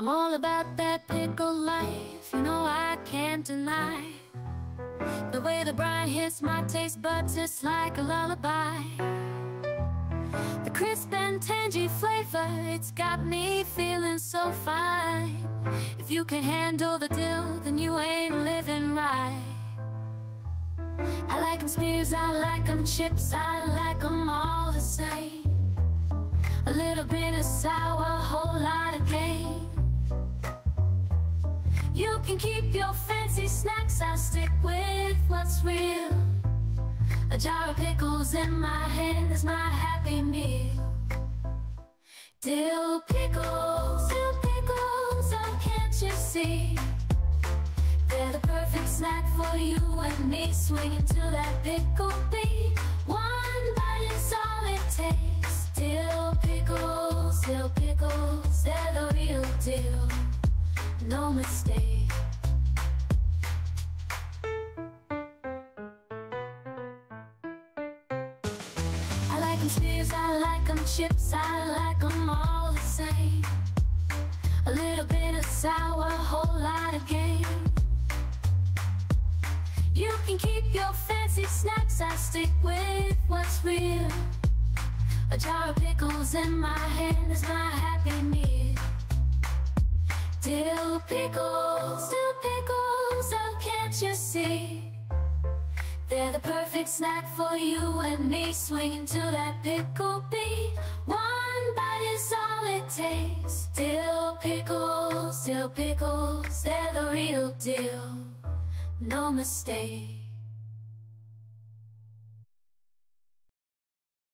I'm all about that pickle life, you know I can't deny. The way the brine hits my taste buds, it's like a lullaby. The crisp and tangy flavor, it's got me feeling so fine. If you can handle the dill, then you ain't living right. I like them spears, I like them chips, I like them all the same. A little bit of sour, a whole lot of game. You can keep your fancy snacks, I'll stick with what's real. A jar of pickles in my hand is my happy meal. Dill pickles, oh can't you see? They're the perfect snack for you and me, swinging to that pickle beat. One bite is all it takes. Dill pickles, they're the real deal. No mistake. I like them spears, I like them chips, I like them all the same. A little bit of sour, a whole lot of game. You can keep your fancy snacks, I stick with what's real. A jar of pickles in my hand is my happy meal. Dill pickles, oh can't you see? They're the perfect snack for you and me, swinging to that pickle beat. One bite is all it takes. Dill pickles, they're the real deal. No mistake.